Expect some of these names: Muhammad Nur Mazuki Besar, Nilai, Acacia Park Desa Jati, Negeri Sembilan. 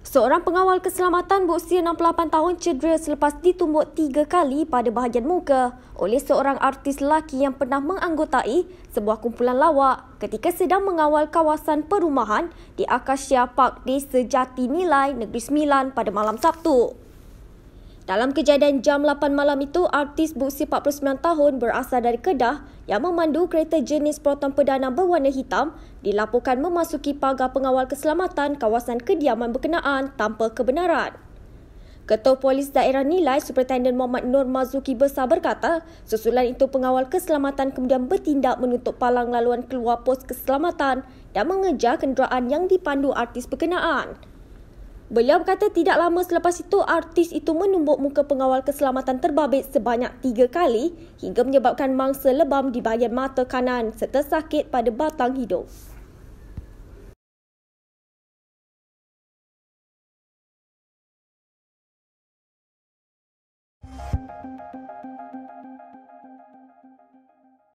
Seorang pengawal keselamatan berusia 68 tahun cedera selepas ditumbuk 3 kali pada bahagian muka oleh seorang artis lelaki yang pernah menganggotai sebuah kumpulan lawak ketika sedang mengawal kawasan perumahan di Acacia Park Desa Jati Nilai, Negeri Sembilan pada malam Sabtu. Dalam kejadian jam 8 malam itu, artis berusia 49 tahun berasal dari Kedah yang memandu kereta jenis Proton Perdana berwarna hitam dilaporkan memasuki pagar pengawal keselamatan kawasan kediaman berkenaan tanpa kebenaran. Ketua Polis Daerah Nilai, Superintenden Muhammad Nur Mazuki Besar berkata, susulan itu pengawal keselamatan kemudian bertindak menutup palang laluan keluar pos keselamatan dan mengejar kenderaan yang dipandu artis berkenaan. Beliau berkata tidak lama selepas itu, artis itu menumbuk muka pengawal keselamatan terbabit sebanyak 3 kali hingga menyebabkan mangsa lebam di bahagian mata kanan serta sakit pada batang hidung.